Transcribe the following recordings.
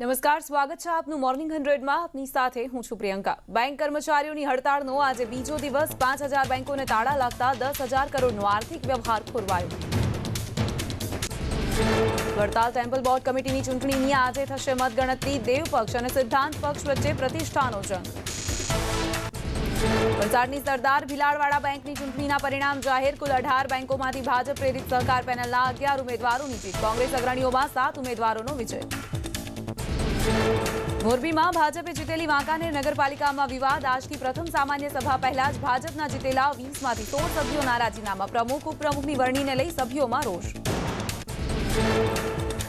नमस्कार, स्वागत है आपनु मॉर्निंग 100 में। अपनी साथे हूं छु प्रियंका। बैंक कर्मचारियों की हड़तालों आज बीजो दिवस 5000 बैंकों ने ताड़ा लगता 10,000 करोड़ आर्थिक व्यवहार खोरवायो। वड़ताल टेम्पल बोर्ड कमिटी की चूंटणी में आज थशे मतगणतरी। देवपक्ष और सिद्धांत पक्ष वच्चे प्रतिष्ठानो जंग। वलसाडनी सरदार भीलाड़वाड़ा बैंक की चूंटणी परिणाम जाहिर। कुल 18 बैंकों में भाजप प्रेरित सहकार पेनल 11 उम्मीदवारों की जीत। कांग्रेस अग्रणीओं में 7 उम्मीदवारों विजय। मोरबी में भाजपे जीतेली वांकानेर नगरपालिका में विवाद। आज की प्रथम सामान्य सभा पहला ज भाजपना जीतेला 20 मांथी 16 सभ्यों राजीनामा। प्रमुख उपप्रमुखनी वरणी ने लई सभ्यों में रोष।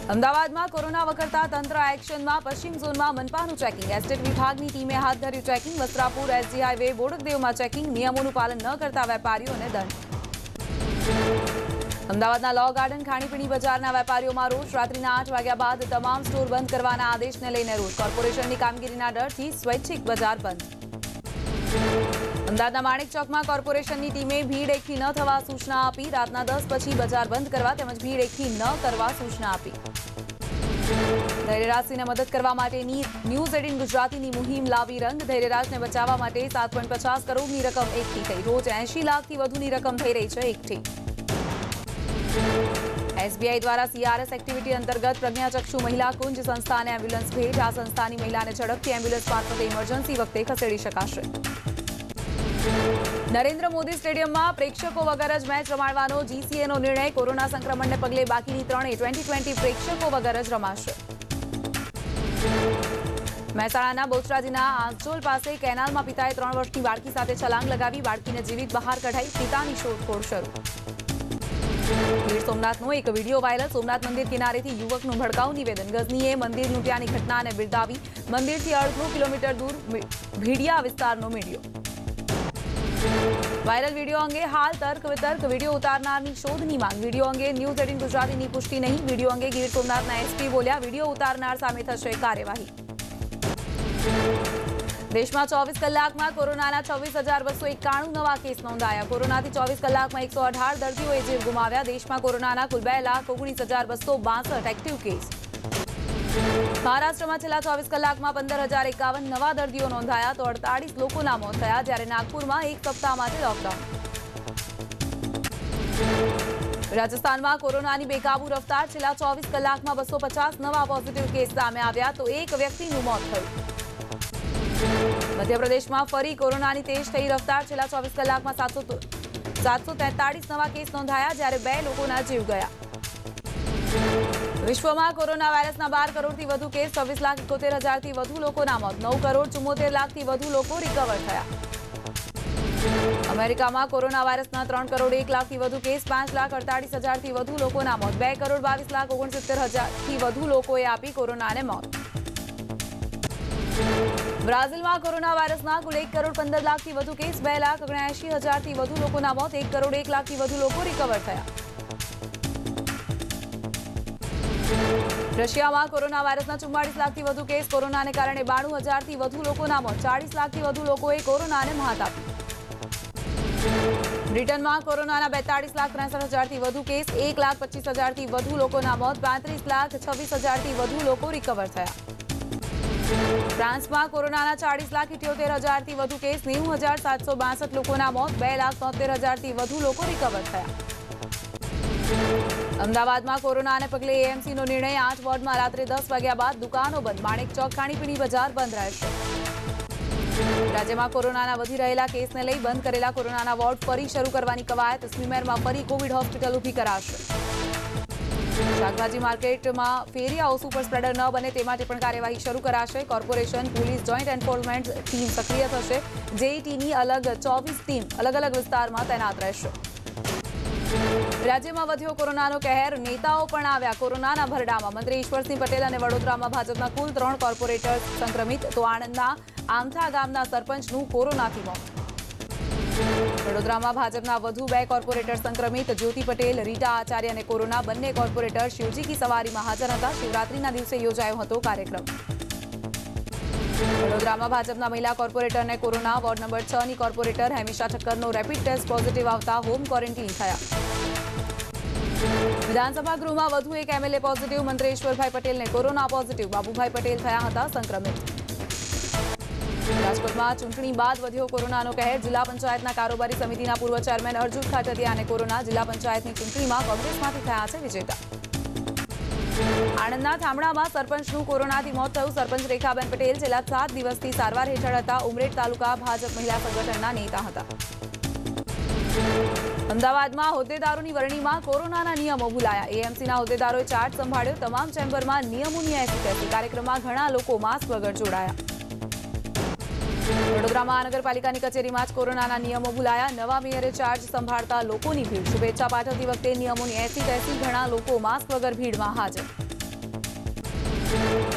अमदावाद में कोरोना वकरता तंत्र एक्शन में पश्चिम झोन में मनपानु चेकिंग। एस्टेट विभाग की टीमें हाथ धर्यु checking. Vastrapur SG highway Bodakdev में चेकिंग। नियमों पालन न करता वेपारीओने दंड। अमदावादना लॉ गार्डन खाणीपीणी बजारना वेपारीओं में रोष। रात्रिना 8 वाग्या बाद तमाम स्टोर बंद करवाना आदेश ने लईने रोष। कॉर्पोरेशन की कामगीरीना डरथी स्वैच्छिक बजार बंद। अमदावादना माणिक चौक में कॉर्पोरेशन की टीमे भीड़ एकठी न थवा सूचना आपी। रातना 10 पछी बजार बंद करवा तेमज भीड़ एकठी न करवा सूचना आपी। धैर्यराजने मदद करवा माटेनी न्यूज़18 गुजराती की मुहिम लावी रंग। धैर्यराज ने बचावा माटे 7.50 करोड़ की रकम एकठी थई। रोज 80 लाख की वधुनी रकम थई रही है एकठी। एसबीआई द्वारा सीआरएस एक्टिविटी अंतर्गत प्रज्ञाचक्षु महिला कुंज संस्था ने एम्ब्युलन्स भेट। आ संस्था की महिला ने झड़पथी एम्ब्युलन्स मार्फते इमरजन्सी वखते खसेड़ी शकाशे। नरेन्द्र मोदी स्टेडियम में प्रेक्षकों वगर ज मैच रमाडवानो जीसीएनो निर्णय। कोरोना संक्रमण ने पगले बाकी त्रणेय T20 प्रेक्षकों वगर ज रमाशे। महेसाणाना बोचराजीना आंचोल पास केनाल में पिताए 3 वर्षनी बाळकी साथे छलांग लगावी। बाळकी ने जीवित बहार कढाई। पितानी शोधखोळ शरू। गीर सोमनाथ नो एक वीडियो वायरल। सोमनाथ मंदिर किनारे थी युवक नु भड़काऊ निवेदन। गजनीए मंदिर लूंट्यानी घटना ने बिरदावी। मंदिर थी 1.5 किलोमीटर दूर भीडिया विस्तार नो मीडियो। वायरल वीडियो अंगे हाल तर्क वितर्क। वीडियो उतारनारनी शोधनी मांग। वीडियो अंगे न्यूज़18 गुजराती नी पुष्टि नहीं। वीडियो अंगे गीर सोमनाथ ना एसपी बोल्या वीडियो उतारनार सामे थशे कार्यवाही। देश में 24 कलाक में कोरोना 24,291 नवा केस नोंधाया। कोरोना 24 कलाक में 118 दर्दीओए जीव गुमाव्या। देश में कोरोना कुल 2,19,262 एक्टिव केस। महाराष्ट्र में छेल्ला 24 कलाक में 15,051 नवा दर्दीओ नोंधाया तो 48 लोकोना मौत थया। ज्यारे नागपुर में 1 सप्ताह माटे लॉकडाउन। राजस्थान में कोरोना की बेकाबू रफ्तार। छेल्ला 24 कलाक में 250 नवा पॉजिटिव केस सामे आव्या तो 1 व्यक्तिनुं मौत थयुं। मध्य प्रदेश में फरी कोरोना की तेज थई रफ्तार। छेल्ला 24 कलाक में 743 नवा केस नोंधाया ज्यारे 2 लोकोना जीव गया। विश्व में कोरोना वायरस 12 करोड़ वधु केस। 26,71,000 लोकोना मौत। 9 करोड़ 74 लाख लोको रिकवर थया। अमेरिका में corona virus 3 crore 1 lakh case. 5,48,000 लोकोना मौत। 2,22,69,000 लोकोए आपी कोरोना ने मौत। ब्राजील में कोरोना वायरस कुल 1 करोड़ 15 लाख केस। 2,79,000 लोकोना मौत। 1 करोड़ 1 लाख लोको रिकवर थया। रशिया में corona virus 44 lakh case. Corona ने कारण 92,000 लोकोना मौत। 40 लाख लोकोए कोरोना ने मात आपी। ब्रिटन में कोरोना 42,63,000 केस। 1,25,000 लोकोना मौत। 35,26,000 लोको रिकवर थया। फ्रांस में कोरोना 40,78,000 केस। 90,762 लोकोना मौत। 2,73,000 लोको रिकवर थया। अमदावाद में कोरोना ने पगले एएमसी नो निर्णय। 8 वोर्ड में रात्रे 10 वाग्या बाद दुकानों बंद। माणिक चौक खाणीपीणी बजार बंद रहेशे। राज्य में कोरोना वधी रहेला केस ने लई बंद करेला कोरोना वोर्ड फरी शरू करवानी कवायत। अजमेर में फरी कोविड होस्पिटल ऊभी कराशे। शाकभाजी मार्केट में फेरियाओ सुपर स्प्रेडर न बने ते माटे पण कार्यवाही शरू कराशे। Corporation police joint enforcement team सक्रिय थशे। जेईटी की अलग 24 टीम अलग अलग विस्तार में तैनात रहेशे। राज्य में वध्यो कोरोना कहर। नेताओं पण आव्या कोरोना भरडा में। मंत्री ईश्वरसिंह पटेल और वडोदरा में भाजपा कुल 3 कॉर्पोरेटर संक्रमित तो आणंदना आमथा गामना सरपंचनुं कोरोना मौत। वडोदरा में भाजपा वधु 2 कॉर्पोरेटर संक्रमित। ज्योति पटेल रीटा आचार्य ने कोरोना। बने कॉर्पोरेटर शिवजी की सवारी में हाजर था। शिवरात्रि दिवसे योजायो हतो कार्यक्रम। वडोदरा में भाजपा महिला कॉर्पोरेटर ने कोरोना। वोर्ड नंबर 6 की corporator Hemisha Thakkar rapid test positive आता होम क्वॉरंटाइन थया। विधानसभा गृह में વધુ એક એમએલએ પોઝિટિવ મંત્રેશ્વરભાઈ પટેલને કોરોના પોઝિટિવ બાબુભાઈ પટેલ થયા હતા સંક્રમિત। રાજકોટમાં ચૂંટણી બાદ વધ્યો કોરોનાનો કહેર। જિલ્લા પંચાયતના કારોબારી સમિતિના પૂર્વ ચેરમેન અર્જુન ખાટડિયાને કોરોના। જિલ્લા પંચાયતની ચૂંટણીમાં કોંગ્રેસમાંથી થયા છે વિજેતા। આણંદના ઠામડામાં સરપંચનું કોરોનાથી મોત થયું। સરપંચ રેખાબેન પટેલ છેલ્લા 7 દિવસથી સારવાર હેઠળ હતા। ઉમરેઠ તાલુકા ભાજપ મહિલા સંગઠનના નેતા હતા। અમદાવાદમાં હોદ્દેદારોની વરણીમાં કોરોનાના નિયમો ભૂલાયા। એએમસીના હોદ્દેદારોએ ચાર્ટ સંભાળ્યો। તમામ ચેમ્બરમાં નિયમોની એફિકેસી। કાર્યક્રમમાં ઘણા લોકો માસ્ક વગર જોડાયા। વડોદરા મહાનગરપાલિકાની કચેરીમાં જ કોરોનાના નિયમો ભૂલાયા। નવા મેયરે ચાર્જ સંભાળતા લોકોની ભીડ। શુભેચ્છા પાઠવતી વખતે નિયમોની એફિકેસી। ઘણા લોકો માસ્ક વગર ભીડમાં હાજર।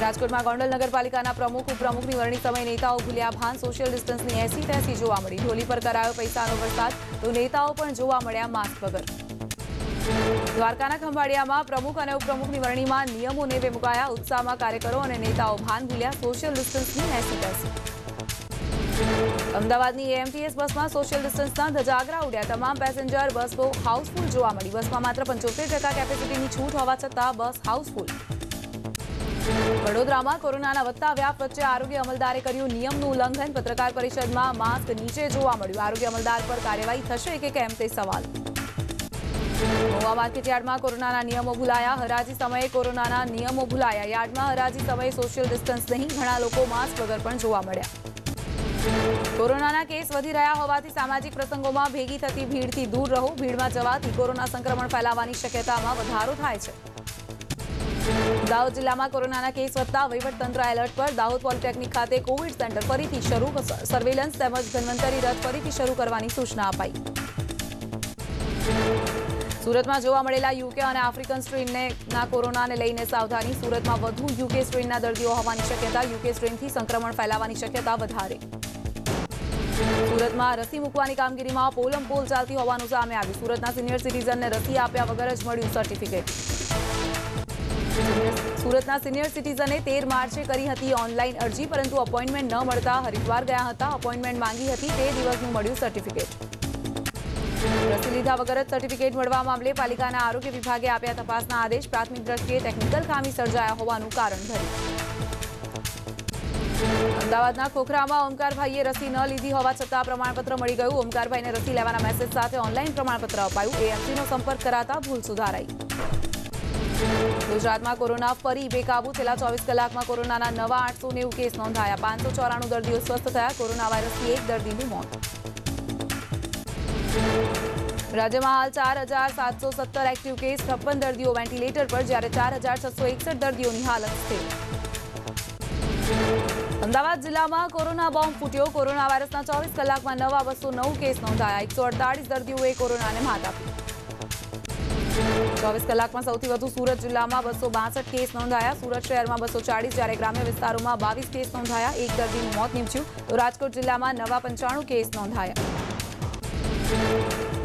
રાજકોટમાં ગોંડલ નગરપાલિકાના પ્રમુખ ઉપપ્રમુખની વરણી સમયે નેતાઓ ભૂલ્યા ભાન। સોશિયલ ડિસ્ટન્સની 80-80 જોવા મળી। ઢોલી પર કરાયો પૈસાનો વરસાદ તો નેતાઓ પણ જોવા મળ્યા માસ્ક વગર। દ્વારકાના ખંભાળિયામાં પ્રમુખ અને ઉપપ્રમુખની વરણીમાં નિયમોને બે મુકાયા। ઉત્સાહમાં કાર્યકરો અને નેતાઓ ભાન ભૂલ્યા। સોશિયલ ડિસ્ટન્સની 80-80। અમદાવાદની એએમટીએસ બસમાં સોશિયલ ડિસ્ટન્સના ધજાગરા ઉડ્યા। તમામ પેસેન્જર બસ હાઉસફુલ જોવા મળી। બસમાં માત્ર 75% કેપેસિટીની છૂટ હોવા છતાં બસ હાઉસફુલ। વડોદરામાં કોરોનાના વધતા વ્યાપ વચ્ચે આરોગ્ય અમલદારે કર્યું નિયમનું ઉલ્લંઘન। પત્રકાર પરિષદમાં માસ્ક નીચે જોવા મળ્યું। આરોગ્ય અમલદાર પર કાર્યવાહી થશે કે કેમ તે સવાલ। ગોવા માર્કેટયાર્ડમાં કોરોનાના નિયમો ભૂલાયા। હરાજી સમયે કોરોનાના નિયમો ભૂલાયા। યાર્ડમાં હરાજી સમયે સોશિયલ ડિસ્ટન્સ નહીં। ઘણા લોકો માસ્ક વગર પણ જોવા મળ્યા। કોરોનાના કેસ વધી રહ્યા હોવાથી સામાજિક પ્રસંગોમાં ભેગી થતી ભીડથી દૂર રહો। ભીડમાં જવાથી કોરોના સંક્રમણ ફેલાવાની શક્યતામાં વધારો થાય છે। દાહોદ જિલ્લામાં કોરોનાના કેસ વધતા વહીવટતંત્ર એલર્ટ પર। દાહોદ પોલિટેકનિક ખાતે કોવિડ સેન્ટર ફરીથી શરૂ। સર્વેલન્સ તેમજ ધન્વંતરી રથ ફરીથી શરૂ કરવાની સૂચના અપાઈ। સુરતમાં જોવા મળેલા યુકે અને આફ્રિકન સ્ટ્રેનના કોરોનાને લઈને સાવધાની। સુરતમાં વધુ યુકે સ્ટ્રેનના દર્દીઓ હોવાની શક્યતા। યુકે સ્ટ્રેનથી સંક્રમણ ફેલાવાની શક્યતા વધારે। સુરતમાં રસી મૂકવાની કામગીરીમાં પોલમપોલ ચાલતી હોવાનું સામે આવ્યું। સુરતના સિનિયર સિટીઝનને રસી આપ્યા વગર જ મળ્યું સર્ટિફિકેટ। સુરતના સિનિયર સિટીઝને 13 માર્ચે કરી હતી ઓનલાઈન અરજી, પરંતુ અપોઇન્ટમેન્ટ ન મળતા હરિદ્વાર ગયા હતા। અપોઇન્ટમેન્ટ માંગી હતી તે દિવસનું મળ્યું સર્ટિફિકેટ। રસી લીધા વગર જ સર્ટિફિકેટ મળવા મામલે પાલિકાના આરોગ્ય વિભાગે આપ્યા તપાસના આદેશ। પ્રાથમિક દ્રષ્ટિએ ટેકનિકલ ખામી સર્જાયા હોવાનું કારણ ધર્યું। અમદાવાદના ખોખરામાં ઓમકારભાઈએ રસી ન લીધી હોવા છતાં પ્રમાણપત્ર મળી ગયું। ઓમકારભાઈને રસી લેવાના મેસેજ સાથે ઓનલાઈન પ્રમાણપત્ર અપાયું। એએમસીનો સંપર્ક કરાતા ભૂલ સુધારાઈ। ગુજરાતમાં કોરોના ફરી બેકાબુ। છેલ્લા 24 કલાકમાં કોરોનાના નવા 890 કેસ નોંધાયા। 594 દર્દીઓ સ્વસ્થ થયા। કોરોના વાયરસથી એક દર્દીનું મોત। રાજ્યમાં હાલ 4770 એક્ટિવ કેસ, 56 દર્દીઓ વેન્ટિલેટર પર, જ્યારે 4661 દર્દીઓની હાલત સ્થિર। અમદાવાદ જિલ્લામાં કોરોના બોમ્બ ફૂટ્યો। કોરોના વાયરસના 24 કલાકમાં નવા 209 કેસ નોંધાયા। 148 દર્દીઓએ કોરોનાને માત આપી। 24 કલાકમાં સૌથી વધુ સુરત જિલ્લામાં 262 કેસ નોંધાયા। સુરત શહેરમાં 240, જ્યારે ગ્રામ્ય વિસ્તારોમાં 22 કેસ નોંધાયા। એક દર્દીનું મોત નિપજ્યું તો રાજકોટ જિલ્લામાં નવા 95 કેસ નોંધાયા।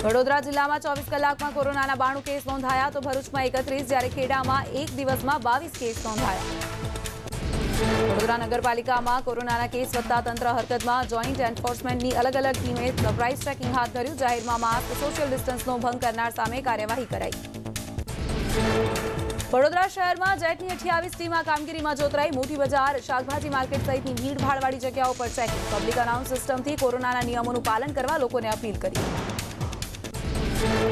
વડોદરા જિલ્લામાં 24 કલાકમાં કોરોનાના 92 કેસ નોંધાયા તો ભરૂચમાં 31, જ્યારે ખેડામાં એક દિવસમાં 22 કેસ નોંધાયા। વડોદરા નગરપાલિકામાં કોરોનાના કેસ વધતા તંત્ર હરકતમાં। જોઈન્ટ એન્ફોર્સમેન્ટની અલગ અલગ ટીમે સરપ્રાઇઝ ચેકિંગ હાથ ધર્યું। જાહેરમાં માસ્ક, સોશિયલ ડિસ્ટન્સનો ભંગ કરનાર સામે કાર્યવાહી કરાઈ। વડોદરા શહેરમાં જેટની 28 ટીમમાં કામગીરીમાં જોતરાઈ। મોટી બજાર, શાકભાજી માર્કેટ સહિતની ભીડ ભાડવાળી જગ્યાઓ પર ચેકિંગ। પબ્લિક અનાઉન્સ સિસ્ટમથી કોરોનાના નિયમોનું પાલન કરવા લોકોને અપીલ કરી।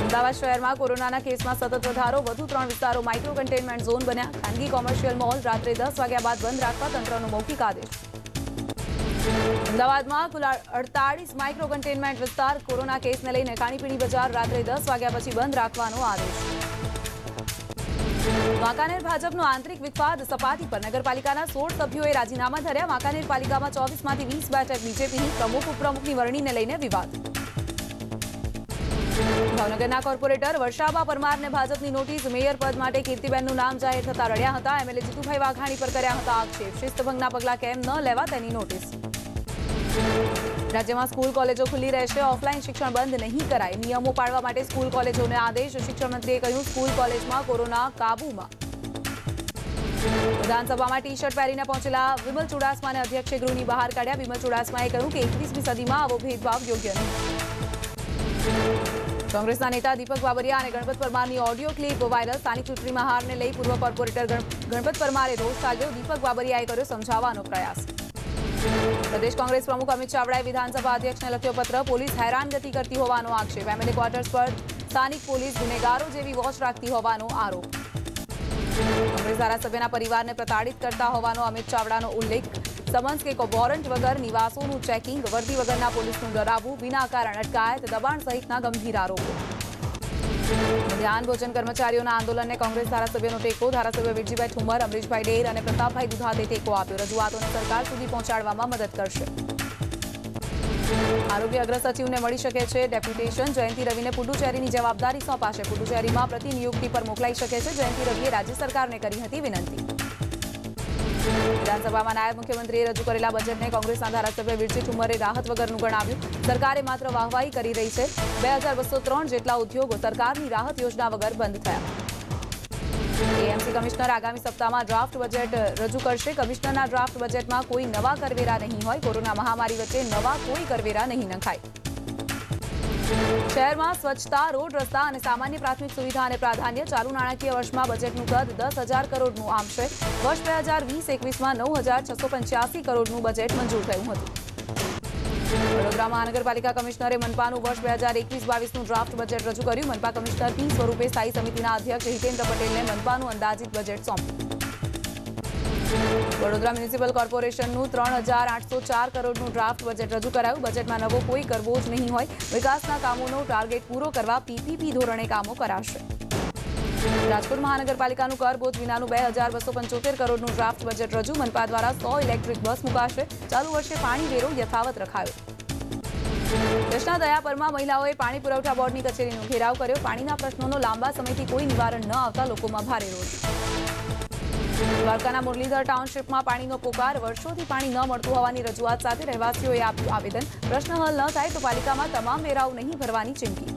અમદાવાદ શહેરમાં કોરોનાના કેસમાં સતત વધારો। વધુ 3 વિસ્તારો માઇક્રો કન્ટેનમેન્ટ ઝોન બન્યા। ખાનગી કોમર્શિયલ મોલ રાત્રે 10 વાગ્યા બાદ બંધ રાખવા તંત્રનો મૌખિક આદેશ। અમદાવાદમાં કુલ 48 માઇક્રો કન્ટેનમેન્ટ વિસ્તાર। કોરોના કેસને લઈને ખાણીપીણી બજાર રાત્રે 10 વાગ્યા પછી બંધ રાખવાનો આદેશ। વાંકાનેર ભાજપનો આંતરિક વિવાદ સપાટી પર। નગરપાલિકાના 16 સભ્યોએ રાજીનામા ધર્યા। વાંકાનેર પાલિકામાં 24માંથી 20 બેઠક બીજેપીની। પ્રમુખ ઉપપ્રમુખની વરણીને લઈને વિવાદ। ભાવનગરના કોર્પોરેટર વર્ષાબા પરમારને ભાજપની નોટિસ। મેયર પદ માટે કીર્તિબેનનું નામ જાહેર થતા રડ્યા હતા। એમએલએ જીતુભાઈ વાઘાણી પર કર્યા હતા આક્ષેપ। શિસ્તભંગના પગલાં કેમ ન લેવા તેની નોટિસ। રાજ્યમાં સ્કૂલ કોલેજો ખુલ્લી રહેશે। ઓફલાઈન શિક્ષણ બંધ નહીં કરાય। નિયમો પાળવા માટે સ્કૂલ કોલેજોને આદેશ। શિક્ષણમંત્રીએ કહ્યું સ્કૂલ કોલેજમાં કોરોના કાબૂમાં। વિધાનસભામાં ટી શર્ટ પહેરીને પહોંચેલા વિમલ ચુડાસમાને અધ્યક્ષે ગૃહની બહાર કાઢ્યા। વિમલ ચુડાસમાએ કહ્યું કે 21મી સદીમાં આવો ભેદભાવ યોગ્ય નથી। કોંગ્રેસના નેતા દીપક બાબરિયા અને ગણપત પરમારની ઓડિયો ક્લિપ વાયરલ. સ્થાનિક ચૂંટણીમાં હારને લઈ પૂર્વ કોર્પોરેટર ગણપત પરમારે રોષ ઠાલવ્યો. દીપક બાબરિયાએ કર્યો સમજાવવાનો પ્રયાસ. પ્રદેશ કોંગ્રેસ પ્રમુખ અમિત ચાવડાએ વિધાનસભા અધ્યક્ષને લખ્યો પત્ર. પોલીસ હેરાનગતિ કરતી હોવાનો આક્ષેપ. એમએલએ ક્વાર્ટર્સ પર સ્થાનિક પોલીસ ગુનેગારો જેવી વોચ રાખતી હોવાનો આરોપ. કોંગ્રેસ ધારાસભ્યના પરિવારને પ્રતાડિત કરતા હોવાનો અમિત ચાવડાનો ઉલ્લેખ. समन्स के वॉरंट वगर निवासों चेकिंग वर्दी वगरना पुलिस डरावू विना कारण अटकायत दबाण सहित गंभीर आरोपों. मध्यान भोजन कर्मचारीओं आंदोलन ने कांग्रेस धारासभ्यों टेको. धारासभ्य वीरजीभाई ठूमर, अमरीशभाई डेर और प्रतापभाई दुधाते टेको आप्यो. रजूआतों सरकार सुधी पहोंचाडवामां मदद करशे. आरोग्य अग्र सचिवने मळी शके छे डेप्युटेशन. जयंती रविने पुडुचेरीनी जवाबदारी सौंपाशे. पुडुचेरीमां प्रतिनियुक्ति पर मोकलाई शके छे. जयंती रविए राज्य सरकारने करी हती विनंती. विधानसभामां नायब मुख्यमंत्रीए रजू करेला बजेटने कांग्रेसना धारासभ्य वीरजी ठूमरे राहत वगरनुं गणाव्युं. सरकारे मात्र वाहवाही करी रही छे. 2203 जेटला उद्योगो सरकारनी राहत योजना वगर बंध थया. एएमसी कमिश्नर आगामी सप्ताहमां ड्राफ्ट बजेट रजू करशे. कमिश्नरना ड्राफ्ट बजेटमां कोई नवा करवेरा नहीं होय. कोरोना महामारी वच्चे नवा कोई करवेरा नहीं नंखाय. शहर में स्वच्छता, रोड रस्ता और सामान्य प्राथमिक सुविधा ने प्राधान्य. चालू नाणाकीय वर्ष में बजेटनुं कद 10,000 करोड़नुं आम छे. वर्ष 2020-21 में 9,685 करोड़नुं बजेट मंजूर थयुं हतुं. वडोदरा महानगरपालिका कमिश्नरे मनपानुं वर्ष 2021-22नुं ड्राफ्ट बजेट रजू कर्युं. मनपा कमिश्नर पी स्वरूपे स्थायी समितिना अध्यक्ष हितेन्द्र पटेलने मनपानुं अंदाजित बजेट सौंप्युं. वडोदरा म्युनिसिपल कॉर्पोरेशननुं 3,804 करोड़नुं ड्राफ्ट बजेट रजू करायुं. बजेटमां नवो कोई करवो ज नहीं होय. विकासना कामोनो टार्गेट पूरो करवा पीपीपी धोरणे कामो कराशे. राजकोट महानगरपालिकानुं करबोध विनानुं 2,275 करोड़नुं ड्राफ्ट बजेट रजू. मनपा द्वारा 100 इलेक्ट्रिक बस मुकाशे. चालू वर्षे पाणी वेरो यथावत रखायो. कृष्णा दयापरमा महिलाओं पाणी पुरवठा बोर्ड की कचेरीनो घेराव कर्यो. पाणीना प्रश्नोनो लांबा समयथी कोई निवारण न आवता लोकोमां भारे रोष. द्वारकाना मुरलीधर टाउनशीप में पाणीनो पुकार. वर्षोथी पाणी न मळतुं होवानी रजूआत साथे रहेवासीओए आप्युं आवेदन. प्रश्न हल न थाय तो पालिकामां तमाम वेराओ नहीं भरवानी चीमकी.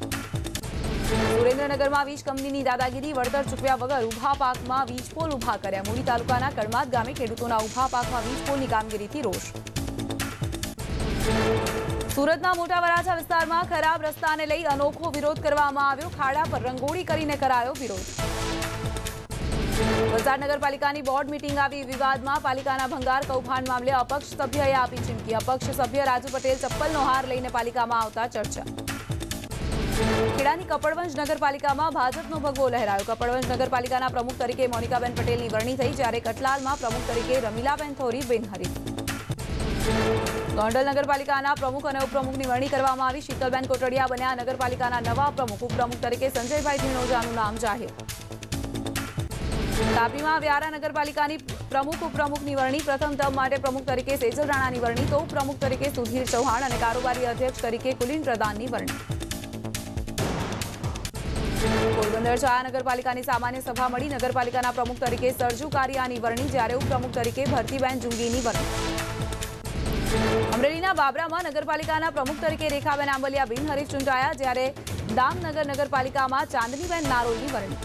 सुरेन्द्रनगर में वीज कंपनीनी दादागिरी. वळतर चूकव्या वगर ऊभा पाकमां वीजपोल ऊभा कर्या. मूळी तालुकाना कड़माद गामे खेडूतोना ऊभा पाकमां वीजपोलनी कामगीरीथी रोष. सूरतना मोटा वराछा विस्तार में खराब रस्ताने लई अनोखो विरोध करवामां आव्यो. खाड़ा पर रंगोळी करीने करायो विरोध. वलसाड नगरपालिकानी बोर्ड मीटिंग आवी विवादमां. पालिकाना भंगार कौभांड मामले अपक्ष सभ्यए आपी चीमकी. अपक्ष सभ्य राजू पटेल चप्पलनो हार लईने पालिकामां आवता चर्चा. खेड़ानी कपड़वंज नगरपालिकामां भाजपनो भगवो लहरायो. कपड़वंज नगरपालिकाना प्रमुख तरीके मोनिकाबेन पटेलनी वरणी थई, ज्यारे कटलालमां प्रमुख तरीके रमीलाबेन थोरी बिनहरीफ. गोंडल नगरपालिकाना प्रमुख और उपप्रमुखनी वरणी करवामां आवी. शीतलबेन कोटड़िया बन्या नगरपालिकाना नवा प्रमुख. उपप्रमुख तरीके संजयभाई धिणोजानुं नाम जाहिर. तापी में व्यारा नगरपालिका प्रमुख उपप्रमुख की वरणी. प्रथम टर्म माटे प्रमुख तरीके सेजल राणा की वरणी तो उपप्रमुख तरीके सुधीर चौहान और कारोबारी अध्यक्ष तरीके कुलीन प्रधान की वरणी. पोरबंदर छाया नगरपालिका की सामान्य सभा मळी. नगरपालिका प्रमुख तरीके सरजू कारिया की वरणी, ज्यारे उपप्रमुख तरीके भरतीबेन जुंगी की वरणी. अमरेलीना बाबरा में नगरपालिका प्रमुख तरीके रेखाबेन आंबलिया बिनहरीफ चूंटाया, ज्यारे दामनगर नगरपालिका में चांदनीबेन नारोल की वरणी.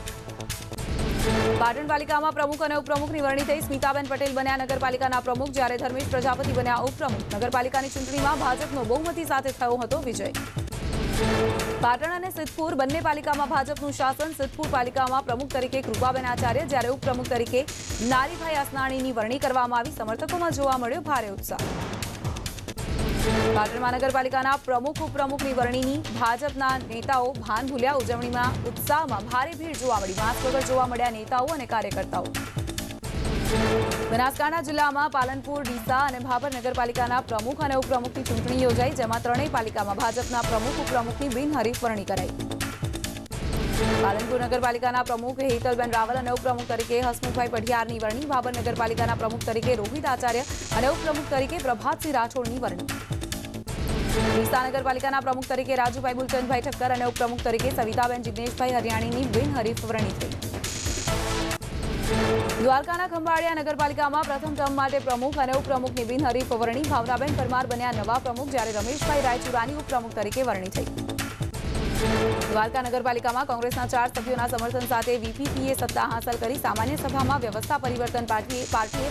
पाटण पालिका में प्रमुख और उपप्रमुख की वरणी थी. स्मिताबेन पटेल बन्या नगरपालिका प्रमुख, जयरे धर्मेश प्रजापति बन्या उपप्रमुख. नगरपालिका चूंटणी में भाजपा बहुमती साथ थयो विजय. पाटण और सिद्धपुर बने पालिका में भाजपा शासन. सिद्धपुर पालिका में प्रमुख तरीके कृपाबेन आचार्य, जयरे उपप्रमुख तरीके नारीभाई असनाणी की वरणी करवामां आवी. समर्थकों में जोवा मळ्यो भारे उत्साह. पाटण महानगरपालिका प्रमुख उपप्रमुख की वरणी भाजपा नेताओं भान भूल्या. उजवणी में उत्साह में भारी भीड़ जोवा मळी. मास्क वगर जोवा मळ्या नेताओं और कार्यकर्ताओं. बनासकांठा जिला में पालनपुर, डीसा और भाभर नगरपालिका प्रमुख और उपप्रमुख की चूंटणी योजाई, जेमां त्रणेय पालिका में भाजपा प्रमुख उपप्रमुख की बिनहरीफ वरणी कराई. पालनपुर नगरपालिका प्रमुख हेतलबेन रावल और उपप्रमुख तरीके हसमुखभाई पढ़ियार की वरणी. भाबर नगरपालिका प्रमुख तरीके रोहित आचार्य और उपप्रमुख तरीके प्रभातसिंह राठौड़ की वरणी. डीसा नगरपालिका प्रमुख तरीके राजूभाई बुलचंदभाई ठक्कर और उपप्रमुख तरीके सविताबेन जिग्नेशभाई हरियाणी की बिनहरीफ वरणी थी. द्वारका खंभाड़िया नगरपालिका में प्रथम टर्म माटे प्रमुख और उपप्रमुख की बिनहरीफ वरणी. भावनाबेन परमार बन्या नवा प्रमुख, जयरे रमेशभाई रायचुरानी उपप्रमुख तरीके वरणी थी. द्वारका नगरपालिका में कांग्रेसना 4 सभ्यों समर्थन साथ वीपीपीए सत्ता हासिल करी. सामान्य सभा में व्यवस्था परिवर्तन पार्टीए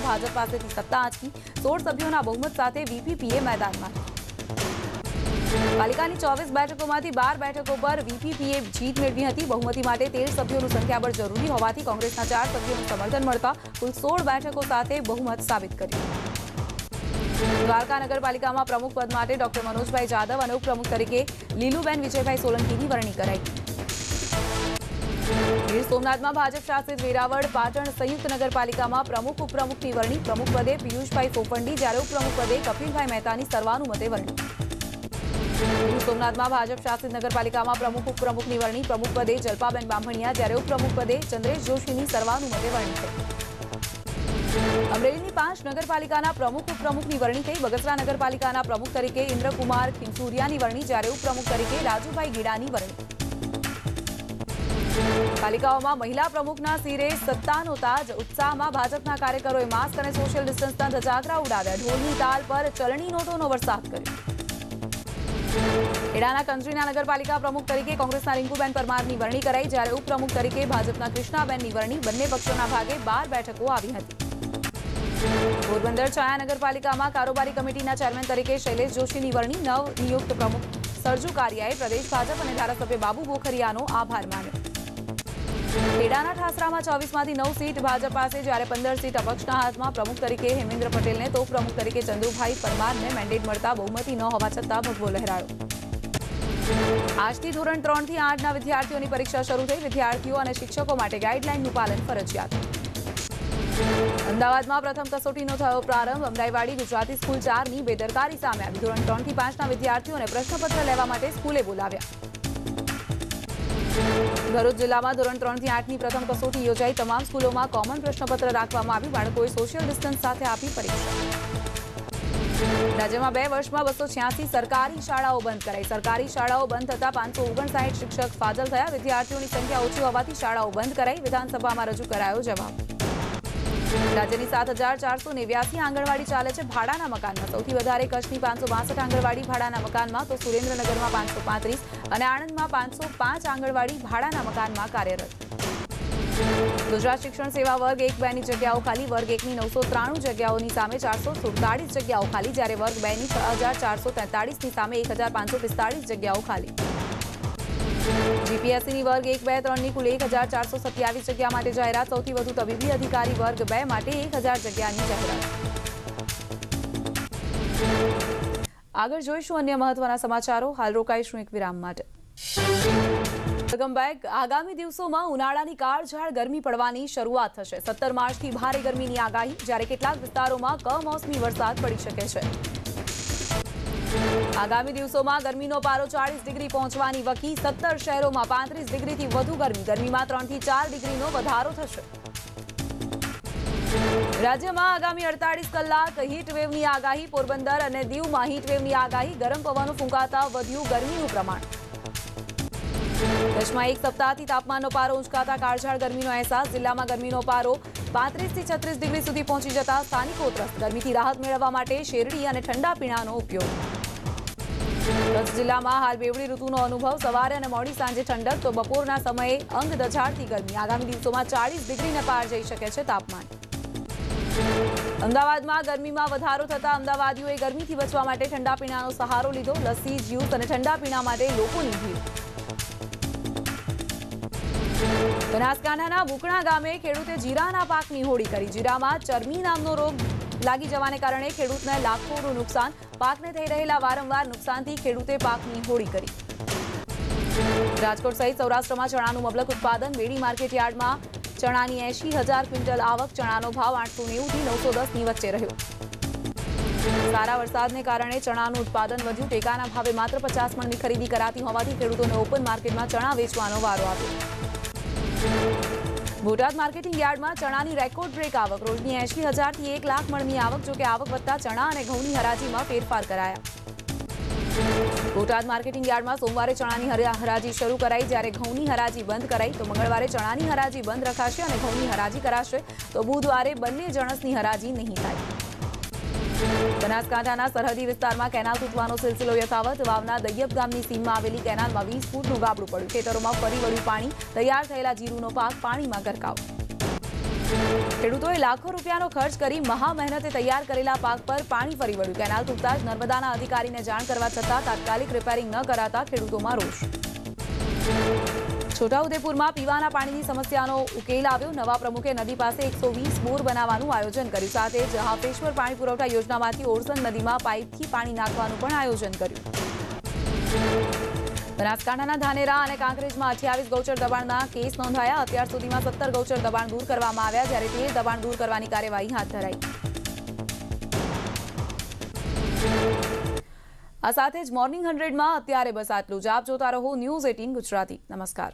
भाजपा पासेथी सत्ता आंचकी. 16 सभ्यों बहुमत साथ वीपीपीए मैदान में. पालिकानी 24 बैठकों में 12 बैठकों पर वीपीपीए जीत मेळवी हती। बहुमती माटे 13 सभ्यों संख्याबळ जरूरी होवाथी कांग्रेसना 4 सभ्यों समर्थन मळता कुल 16 बैठकों साथे बहुमत साबित कर्युं। द्वारका नगरपालिका में प्रमुख पद माटे डॉक्टर मनोजभाई जाधव और उपप्रमुख तरीके लीलूबेन विजयभाई सोलंकी की वरणी कराई। गीर सोमनाथ में भाजप शासित वेरावळ पाटण संयुक्त नगरपालिका में प्रमुख उपप्रमुख की वरणी। प्रमुख पदे पीयूषभाई फोफंडी जैसे उपप्रमुख पदे कपिलभाई मेहता की सर्वानुमते वरणी। गीर सोमनाथ में भाजप शासित नगरपालिका में प्रमुख उपप्रमुख की वरणी। प्रमुख पदे जलपाबेन बामणिया जैसे उपप्रमुख पदे चंद्रेश जोशी की सर्वानुमते वरणी। अमरेली 5 नगरपालिका प्रमुख उपप्रमुख की वरणी थी। बगसरा नगरपालिका प्रमुख तरीके इंद्रकुमार खिंसूरिया की वरणी जैसे उपप्रमुख तरीके राजूभाई गीडा की वरणी। पालिकाओं में महिला प्रमुख सीरे सत्ता होता ज उत्साह में भाजपा कार्यकरोए मास्क और सोशियल डिस्टन्स धजागरा उड़ाव्या। ढोलनी ताल पर चलनी नोटों वरसाद कर्यो। एडाना कंजरीना नगरपालिका प्रमुख तरीके कांग्रेसना रिंकूबेन परमार की वरणी कराई जैसे उपप्रमुख तरीके भाजपा कृष्णाबेन की वरणी। बंने पक्षों भागे 12 बैठकों आई थी। पोरबंदर छाया नगरपालिका में कारोबारी कमिटी चेरमेन तरीके शैलेष जोशी की वरणी। नव नियुक्त प्रमुख सरजू कारियाए प्रदेश भाजप और धारासभ्य बाबू बोखरियानो आभार मान्यो। पेडाना ठासरा में 24 में 9 सीट भाजप पास जैसे 15 सीट अपक्षना हाथ में प्रमुख तरीके हेमेन्द्र पटेल ने तो प्रमुख तरीके चंदुभाई परमार ने मेन्डेट मळता बहुमती न होवा छतां भगवो लहरायो। आज थी धोरण 3 થી 8 विद्यार्थीओनी परीक्षा शुरू थई। विद्यार्थीओ और शिक्षकों माटे गाइडलाइननुं पालन फरजियात। अमदावाद में प्रथम कसोटीनो थयो प्रारंभ। अमराईवाड़ी गुजराती स्कूल 4 नी बेदरकारी सामे आवी। धोरण 3 થી 5 विद्यार्थियों ने प्रश्नपत्र लेवा माटे स्कूले बोलाव्या। भरूच जिला में धोरण 3 થી 8 नी प्रथम कसोटी योजाई। तमाम स्कूलों में कॉमन प्रश्नपत्र राखवामां आव्युं। बाळकोए सोशियल डिस्टन्स साथे आपी परीक्षा। राज्य में 2 वर्ष में 286 सरकारी शालाओं बंद कराई। सरकारी शालाओं बंद थता 559 शिक्षक फाजल थया। विद्यार्थियों की संख्या ओछी होवाथी शालाओं बंद कराई। विधानसभा में रजू करायो जवाब। राज्य की 7489 आंगणवाड़ी चाले छे भाड़ाना मकान में। सौथी वधारे कच्छनी 562 आंगणवाड़ी भाड़ाना मकान में तो सुरेन्द्रनगर में 535 और आणंद में 505 आंगणवाड़ी भाड़ाना मकान में कार्यरत। गुजरात शिक्षण सेवा वर्ग 1-2 की जग्याओं खाली। वर्ग 1 की 993 जग्याओं की सामे 447 जग्याओं खाली जैसे वर्ग 2 की 6443 की सामे 1545 जग्याओं खाली। जीपीएससी वर्ग 1, 2, 3 की कुल 1427 जगह माटे जाहरात। सौथी वधु तबीबी अधिकारी वर्ग 2 माटे 1000 जगह की जाहरात। आगळ जोईशुं अन्य महत्वना समाचारो। हाल रोकाईशुं एक विराम माटे। Welcome back. आगामी दिवसों में उनाळानी काळझाळ गरमी पड़वानी शुरुआत थशे। 17 मार्च थी भारे गरमी की आगाही। ज्यारे केटलाक विस्तारों में कमोसमी वरसाद पड़ी शके छे। आगामी दिवसों में गर्मी नो पारो 40 डिग्री पहुंचवानी वकी। 17 शहरों में 35 डिग्री थी वधु गर्मी। गर्मी में 3 થી 4 डिग्री नो वधारो थशे। राज्य में आगामी 48 कलाक हीटवेव की आगाही। पोरबंदर और दीव में हीटवेव की आगाही। गरम पवनो फूंकाता वध्यु गर्मी प्रमाण। कच्छ में 1 सप्ताह थी तापमान पारो ऊंचकाता काळझाळ गर्मी अहसास। जिला में गर्मी पारो 35 થી 36 डिग्री सुधी पहुंची जता स्थानिको त्रस्त। गर्मी की राहत मेळववा माटे शेरडी और ठंडा पीणानो उपयोग। कच्छ जिला में हाल बेवड़ी ऋतु अनुभव। सवारे अने मोडी सांजे ठंडक तो बपोरना समय अंग दझाड़ती गर्मी। आगामी दिवसों में 40 डिग्री ने पार जई शके छे तापमान। अमदावाद में गर्मी में वधारो थता अमदावादीओए गर्मी थी बचवा माटे ठंडा पीणानो सहारो लीधो। लस्सी ज्यूस अने ठंडा पीणा माटे लोकोनी भीड़। बनासकांठाना बुकणा गामे खेडूते जीराना पाकनी होळी करी। जीरामां चर्मी नामनो रोग लागी जवाने कारणे खेडूतने लाखोनुं नुकसान। पाकने थई रहेला वारंवार नुकसानथी खेडूते पाकनी होळी करी। राजकोट सहित सौराष्ट्रमा चणानुं मबलक उत्पादन। बेड़ी मार्केट यार्डमां चणानी 80000 क्विंटल आवक। चणानो भाव 890 થી 910 ની વચ્ચે રહ્યો। સારા વરસાદને કારણે ચણાનું ઉત્પાદન વધ્યું। ટેકાના ભાવે માત્ર 50 મણની ખરીદી કરાતી હોવાથી ખેડૂતોને ઓપન માર્કેટમાં ચણા વેચવાનો વારો આવ્યો। બોટાદ માર્કેટિંગ યાર્ડમાં ચણાની રેકોર્ડ બ્રેક આવક। રોજની 80000 થી 1 લાખ મણની આવક। જોકે આવક વધતા ચણા અને ઘઉંની હરાજીમાં ફેરફાર કરાયા। બોટાદ માર્કેટિંગ યાર્ડમાં સોમવારે ચણાની હરાજી શરૂ કરાઈ જ્યારે ઘઉંની હરાજી બંધ કરાઈ। તો મંગળવારે ચણાની હરાજી બંધ રખાશે અને ઘઉંની હરાજી કરાશે તો બુધવારે બંને જણસની હરાજી નહીં થાય। બનાસકાંઠાના સરહદી વિસ્તારમાં કેનાલ તૂટવાનો સિલસિલો યથાવત। વાવના દૈયબ ગામની સીમમાં આવેલી કેનાલમાં 20 ફૂટનું ગાબડું પડ્યું। ખેતરોમાં ફરી વળ્યું પાણી। તૈયાર થયેલા જીરુનો પાક પાણીમાં ગરકાવ। ખેડૂતોએ લાખો રૂપિયાનો ખર્ચ કરી મહા મહેનતે તૈયાર કરેલા પાક પર પાણી ફરી વળ્યું. કેનાલ તૂટતા જ નર્મદાના અધિકારીને જાણ કરવા છતાં તાત્કાલિક રિપેરિંગ ન કરાતા ખેડૂતોમાં રોષ. છોટાઉદેપુરમાં પીવાના પાણીની સમસ્યાનો ઉકેલ આવ્યો. નવા પ્રમુખે નદી પાસે 120 બોર બનાવવાનું આયોજન કર્યું. સાથે જ હાફેશ્વર પાણી પુરવઠા યોજનામાંથી ઓરસંગ નદીમાં પાઇપથી પાણી નાખવાનું પણ આયોજન કર્યું. बनासकांठाना धानेरा और कांकरेज में 28 गौचर दबाण केस नोंधाया. अत्यार सुधीमां 17 गौचर दबाण दूर करवामां आव्या, ज्यारे ते दबाण दूर करवानी कार्यवाही हाथ धराई. आ साथे ज मॉर्निंग 100 में अत्यारे बस आटलुं ज. आप जोता रहो न्यूज 18 गुजराती. नमस्कार.